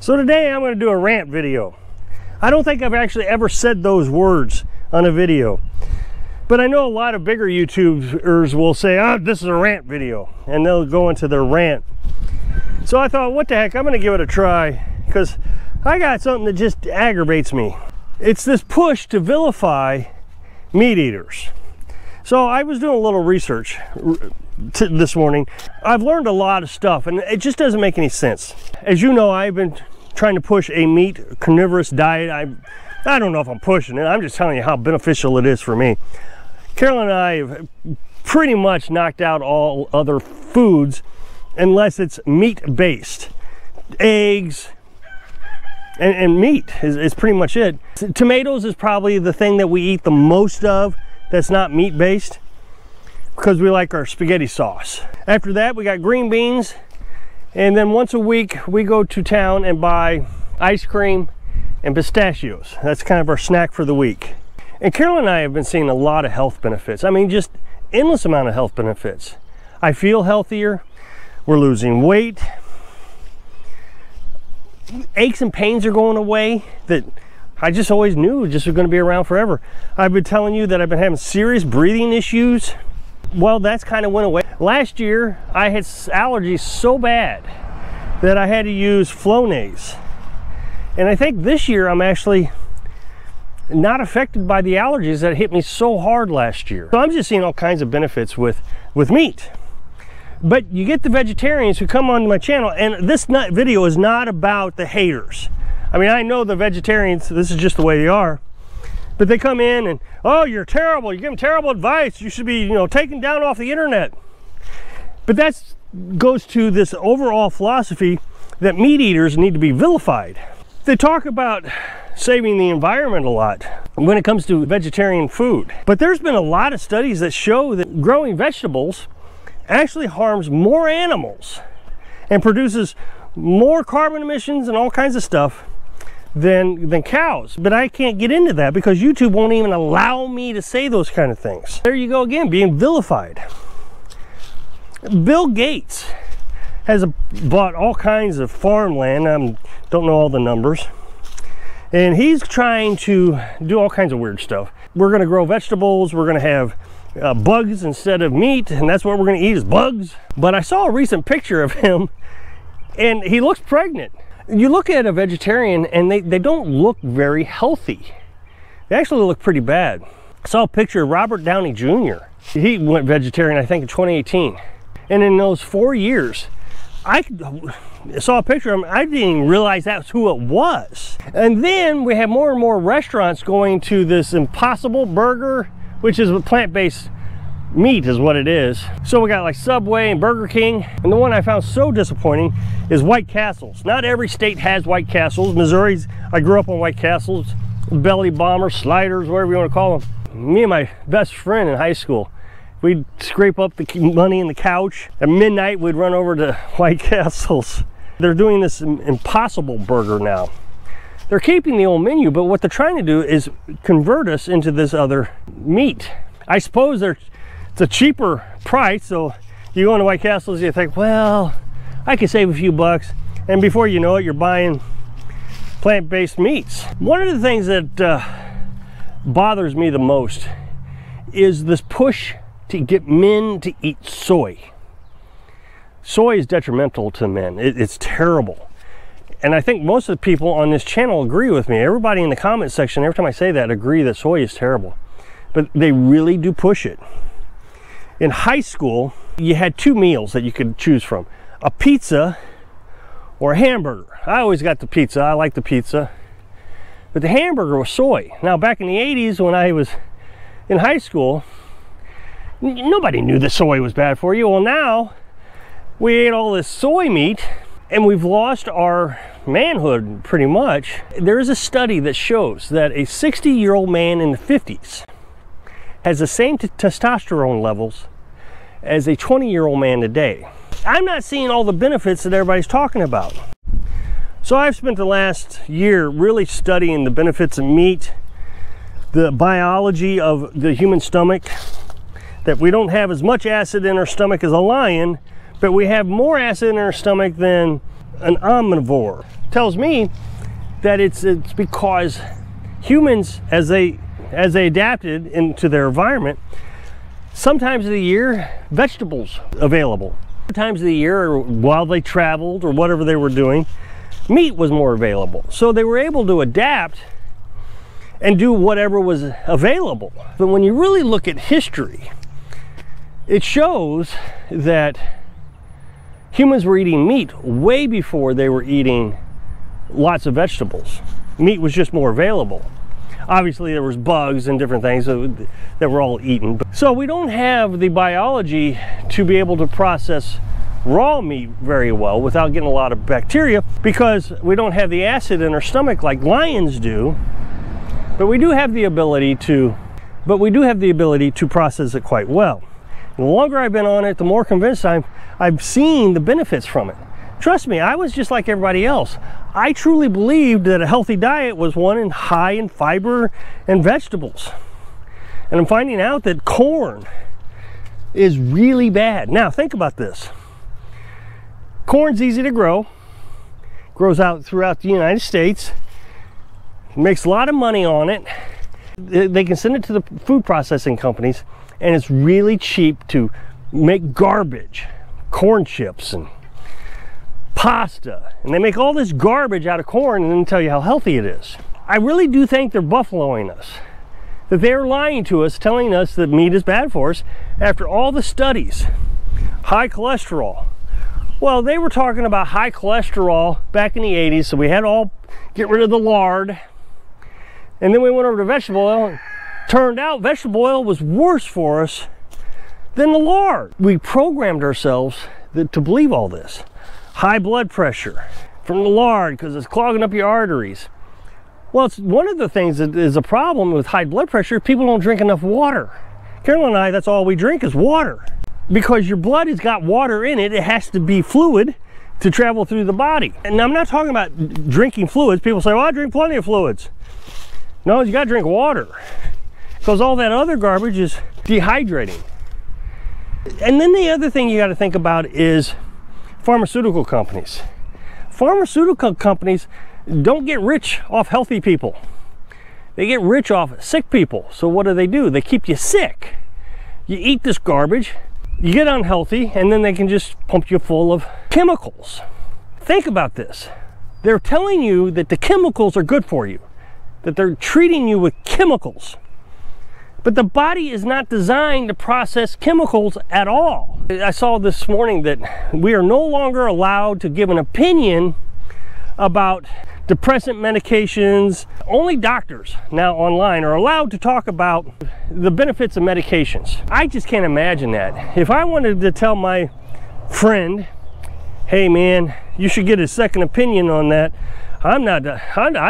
So today I'm going to do a rant video. I don't think I've actually ever said those words on a video, but I know a lot of bigger YouTubers will say, oh, this is a rant video, and they'll go into their rant. So I thought, what the heck, I'm going to give it a try, because I got something that just aggravates me. It's this push to vilify meat eaters. So I was doing a little research this morning. I've learned a lot of stuff, and it just doesn't make any sense. As you know, I've been trying to push a meat carnivorous diet. I don't know if I'm pushing it. I'm just telling you how beneficial it is for me. Carolyn and I have pretty much knocked out all other foods unless it's meat-based. Eggs and meat is pretty much it. Tomatoes is probably the thing that we eat the most of that's not meat-based, because we like our spaghetti sauce. After that, we got green beans, and then once a week we go to town and buy ice cream and pistachios. That's kind of our snack for the week. And Carolyn and I have been seeing a lot of health benefits. I mean, just endless amount of health benefits. I feel healthier. We're losing weight. Aches and pains are going away that I just always knew just was going to be around forever. I've been telling you that I've been having serious breathing issues. Well, that's kind of went away. Last year, I had allergies so bad that I had to use Flonase. And I think this year, I'm actually not affected by the allergies that hit me so hard last year. So I'm just seeing all kinds of benefits with meat. But you get the vegetarians who come onto my channel, and this video is not about the haters. I mean, I know the vegetarians, this is just the way they are, but they come in and, oh, you're terrible, you give them terrible advice, you should be, you know, taken down off the internet. But that goes to this overall philosophy that meat eaters need to be vilified. They talk about saving the environment a lot when it comes to vegetarian food, but there's been a lot of studies that show that growing vegetables actually harms more animals and produces more carbon emissions and all kinds of stuff than cows. But I can't get into that because YouTube won't even allow me to say those kind of things. There you go again, being vilified. Bill Gates has bought all kinds of farmland. I don't know all the numbers. And he's trying to do all kinds of weird stuff. We're gonna grow vegetables, we're gonna have bugs instead of meat, and that's what we're gonna eat is bugs. But I saw a recent picture of him and he looks pregnant. You look at a vegetarian and they don't look very healthy. They actually look pretty bad. I saw a picture of Robert Downey Jr. He went vegetarian, I think, in 2018. And in those 4 years, I saw a picture of him, I didn't even realize that's who it was. And then we have more and more restaurants going to this Impossible Burger, which is plant-based meat is what it is. So we got like Subway and Burger King, and the one I found so disappointing is White Castles. Not every state has White Castles. Missouri's, I grew up on White Castles, belly bombers, sliders, whatever you want to call them. Me and my best friend in high school, we'd scrape up the money in the couch. At midnight, we'd run over to White Castles. They're doing this Impossible Burger now. They're keeping the old menu, but what they're trying to do is convert us into this other meat. I suppose it's a cheaper price, so you go into White Castles, you think, well, I could save a few bucks, and before you know it, you're buying plant-based meats. One of the things that bothers me the most is this push to get men to eat soy. Soy is detrimental to men. It's terrible. And I think most of the people on this channel agree with me. Everybody in the comment section, every time I say that, agree that soy is terrible. But they really do push it. In high school, you had two meals that you could choose from. A pizza or a hamburger. I always got the pizza. I like the pizza. But the hamburger was soy. Now, back in the 80s when I was in high school, nobody knew that soy was bad for you. Well, now we ate all this soy meat, and we've lost our manhood pretty much. There is a study that shows that a 60-year-old man in the 50s has the same testosterone levels as a 20-year-old man today. I'm not seeing all the benefits that everybody's talking about. So I've spent the last year really studying the benefits of meat, the biology of the human stomach, that we don't have as much acid in our stomach as a lion, but we have more acid in our stomach than an omnivore. Tells me that it's because humans, as they adapted into their environment, sometimes of the year, vegetables available. Other times of the year, or while they traveled or whatever they were doing, meat was more available. So they were able to adapt and do whatever was available. But when you really look at history, it shows that humans were eating meat way before they were eating lots of vegetables. Meat was just more available. Obviously there was bugs and different things that were all eaten. So we don't have the biology to be able to process raw meat very well without getting a lot of bacteria, because we don't have the acid in our stomach like lions do. But we do have the ability to, process it quite well. And the longer I've been on it, the more convinced I've seen the benefits from it. Trust me, I was just like everybody else. I truly believed that a healthy diet was one high in fiber and vegetables. And I'm finding out that corn is really bad. Now think about this. Corn's easy to grow. Grows out throughout the United States. Makes a lot of money on it. They can send it to the food processing companies, and it's really cheap to make garbage, corn chips and pasta, and they make all this garbage out of corn and then tell you how healthy it is. I really do think they're buffaloing us, that they're lying to us, telling us that meat is bad for us after all the studies. High cholesterol. Well, they were talking about high cholesterol back in the 80s, so we had to all get rid of the lard. And then we went over to vegetable oil, and turned out vegetable oil was worse for us than the lard. We programmed ourselves to believe all this. High blood pressure from the lard because it's clogging up your arteries. Well, it's one of the things that is a problem with high blood pressure. People don't drink enough water. Carolyn and I, that's all we drink is water. Because your blood has got water in it, it has to be fluid to travel through the body. And I'm not talking about drinking fluids. People say, well, I drink plenty of fluids. No, you gotta drink water, because all that other garbage is dehydrating. And then the other thing you gotta think about is pharmaceutical companies. Pharmaceutical companies don't get rich off healthy people. They get rich off sick people. So what do? They keep you sick. You eat this garbage, you get unhealthy, and then they can just pump you full of chemicals. Think about this. They're telling you that the chemicals are good for you, that they're treating you with chemicals. But the body is not designed to process chemicals at all. I saw this morning that we are no longer allowed to give an opinion about depressant medications. Only doctors now online are allowed to talk about the benefits of medications. I just can't imagine that. If I wanted to tell my friend, hey man, you should get a second opinion on that, I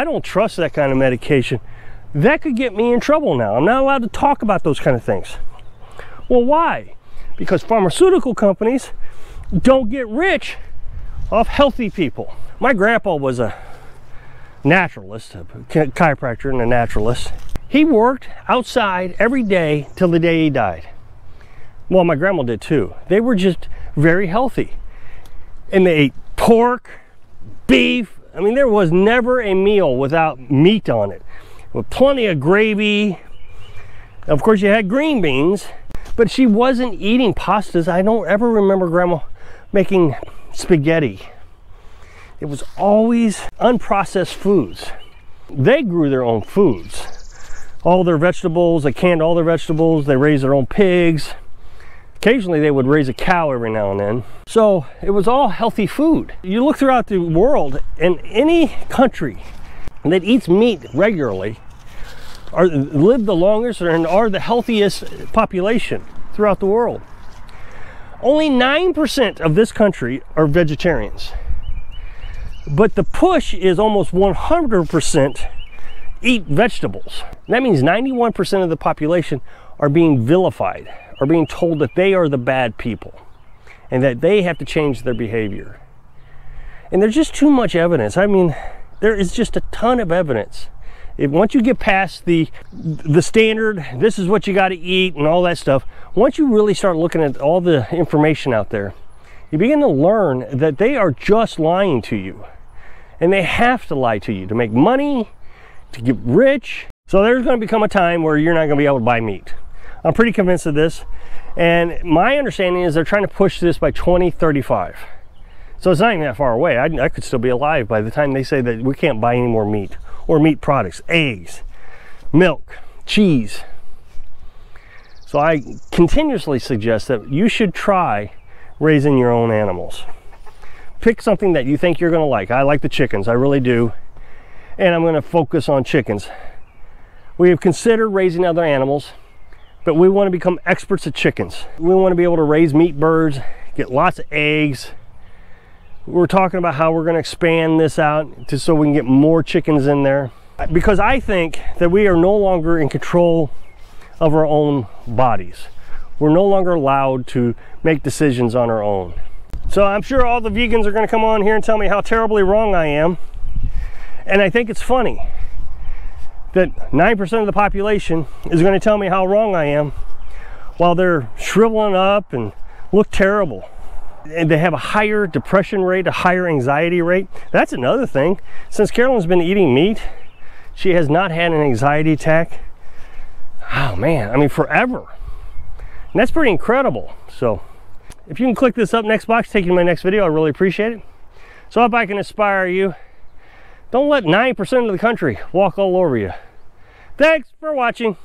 don't trust that kind of medication. That could get me in trouble now. I'm not allowed to talk about those kind of things. Well, why? Because pharmaceutical companies don't get rich off healthy people. My grandpa was a naturalist, a chiropractor and a naturalist. He worked outside every day till the day he died. Well, my grandma did too. They were just very healthy. And they ate pork, beef. I mean, there was never a meal without meat on it, with plenty of gravy. Of course, you had green beans, but she wasn't eating pastas. I don't ever remember Grandma making spaghetti. It was always unprocessed foods. They grew their own foods. All their vegetables, they canned all their vegetables, they raised their own pigs. Occasionally they would raise a cow every now and then. So it was all healthy food. You look throughout the world, in any country that eats meat regularly, are live the longest and are the healthiest population throughout the world. Only 9% of this country are vegetarians. But the push is almost 100% eat vegetables. That means 91% of the population are being vilified, are being told that they are the bad people and that they have to change their behavior. And there's just too much evidence. I mean, there is just a ton of evidence. Once you get past the standard, this is what you got to eat and all that stuff, once you really start looking at all the information out there, you begin to learn that they are just lying to you. And they have to lie to you to make money, to get rich. So there's going to become a time where you're not going to be able to buy meat. I'm pretty convinced of this. And my understanding is they're trying to push this by 2035. So it's not even that far away. I could still be alive by the time they say that we can't buy any more meat or meat products, eggs, milk, cheese. So I continuously suggest that you should try raising your own animals. Pick something that you think you're going to like. I like the chickens. I really do. And I'm going to focus on chickens. We have considered raising other animals, but we want to become experts at chickens. We want to be able to raise meat birds, get lots of eggs. We're talking about how we're going to expand this out just so we can get more chickens in there. Because I think that we are no longer in control of our own bodies. We're no longer allowed to make decisions on our own. So I'm sure all the vegans are going to come on here and tell me how terribly wrong I am. And I think it's funny that 9% of the population is going to tell me how wrong I am while they're shriveling up and look terrible. And they have a higher depression rate, a higher anxiety rate. That's another thing. Since Carolyn's been eating meat, she has not had an anxiety attack. Oh man, I mean forever. And that's pretty incredible. So if you can click this up next box, take you to my next video, I really appreciate it. So if I can inspire you, don't let 9% of the country walk all over you. Thanks for watching.